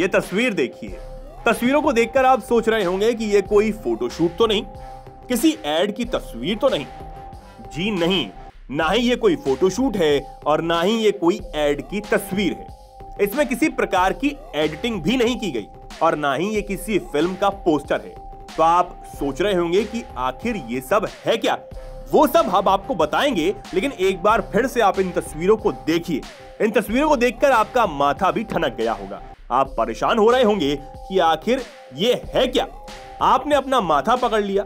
ये तस्वीर देखिए। तस्वीरों को देखकर आप सोच रहे होंगे कि ये कोई फोटोशूट तो नहीं, किसी एड की तस्वीर तो नहीं। जी नहीं, ना ही ये कोई फोटोशूट है और ना ही ये कोई एड की तस्वीर है। इसमें किसी प्रकार की एडिटिंग भी नहीं की गई और ना ही ये किसी फिल्म का पोस्टर है। तो आप सोच रहे होंगे कि आखिर ये सब है क्या। वो सब हम आपको बताएंगे, लेकिन एक बार फिर से आप इन तस्वीरों को देखिए। इन तस्वीरों को देखकर आपका माथा भी ठनक गया होगा। आप परेशान हो रहे होंगे कि आखिर ये है क्या। आपने अपना माथा पकड़ लिया।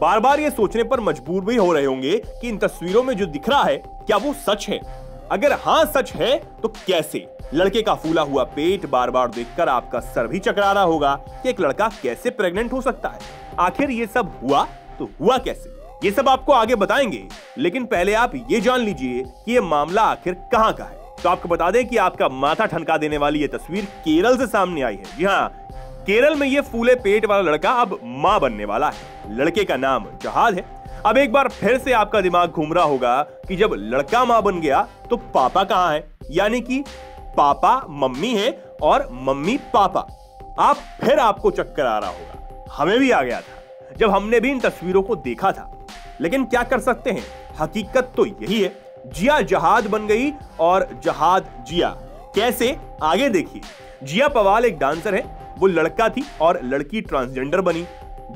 बार बार ये सोचने पर मजबूर भी हो रहे होंगे कि इन तस्वीरों में जो दिख रहा है क्या वो सच है। अगर हाँ सच है तो कैसे। लड़के का फूला हुआ पेट बार बार देखकर आपका सर भी चकरा रहा होगा कि एक लड़का कैसे प्रेग्नेंट हो सकता है। आखिर ये सब हुआ तो हुआ कैसे, ये सब आपको आगे बताएंगे। लेकिन पहले आप ये जान लीजिए कि ये मामला आखिर कहां का है। तो आपको बता दें कि आपका माथा ठनका देने वाली ये तस्वीर केरल से सामने आई है। जी हाँ, केरल में ये फूले पेट वाला लड़का अब मां बनने वाला है। लड़के का नाम जहाज है। अब एक बार फिर से आपका दिमाग घूम रहा होगा कि जब लड़का मां बन गया तो पापा कहाँ है, यानी कि पापा मम्मी है और मम्मी पापा। आप फिर आपको चक्कर आ रहा होगा। हमें भी आ गया था जब हमने भी इन तस्वीरों को देखा था, लेकिन क्या कर सकते हैं, हकीकत तो यही है। जिया जहाज बन गई और जहाज जिया। कैसे, आगे देखिए। जिया पवाल एक डांसर है, वो लड़का थी और लड़की ट्रांसजेंडर बनी।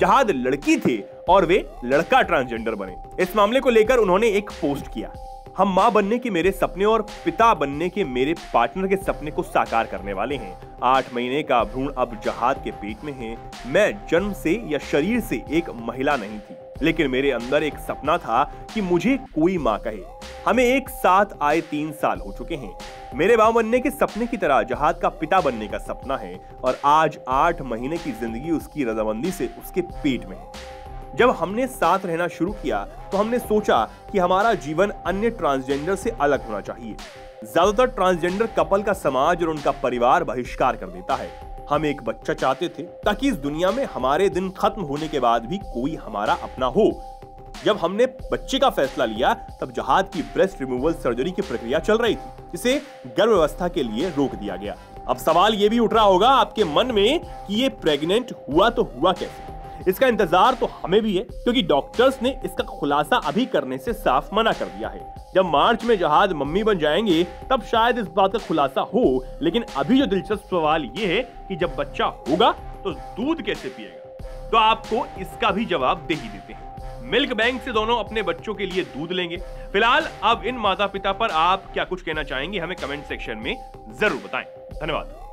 जहाज लड़की थे और वे लड़का ट्रांसजेंडर बने। इस मामले को लेकर उन्होंने एक पोस्ट किया। हम मां बनने के मेरे सपने और पिता बनने के मेरे पार्टनर के सपने को साकार करने वाले हैं। 8 महीने का भ्रूण अब जहाज के पेट में है। मैं जन्म से या शरीर से एक महिला नहीं थी, लेकिन मेरे अंदर एक सपना था कि मुझे कोई माँ कहे। हमें एक साथ आए 3 साल हो चुके हैं। मेरे माँ बनने के सपने की तरह जहाज का पिता बनने का सपना है और आज 8 महीने की जिंदगी उसकी रजामंदी से उसके पेट में है। जब हमने साथ रहना शुरू किया तो हमने सोचा कि हमारा जीवन अन्य ट्रांसजेंडर से अलग होना चाहिए। ज्यादातर ट्रांसजेंडर कपल का समाज और उनका परिवार बहिष्कार कर देता है। हम एक बच्चा चाहते थे ताकि इस दुनिया में हमारे दिन खत्म होने के बाद भी कोई हमारा अपना हो। जब हमने बच्चे का फैसला लिया तब जहाज की ब्रेस्ट रिमूवल सर्जरी की प्रक्रिया चल रही थी, जिसे गर्भावस्था के लिए रोक दिया गया। अब सवाल ये भी उठ रहा होगा आपके मन में कि ये प्रेग्नेंट हुआ तो हुआ कैसे। इसका इंतजार तो हमें भी है, क्योंकि डॉक्टर्स ने इसका खुलासा अभी करने से साफ मना कर दिया है। जब मार्च में जहाज मम्मी बन जाएंगे तब शायद इस बात का खुलासा हो, लेकिन अभी जो दिलचस्प सवाल ये है कि जब बच्चा होगा तो दूध कैसे पिएगा। तो आपको इसका भी जवाब दे ही देते हैं। मिल्क बैंक से दोनों अपने बच्चों के लिए दूध लेंगे। फिलहाल अब इन माता पिता पर आप क्या कुछ कहना चाहेंगे, हमें कमेंट सेक्शन में जरूर बताएं। धन्यवाद।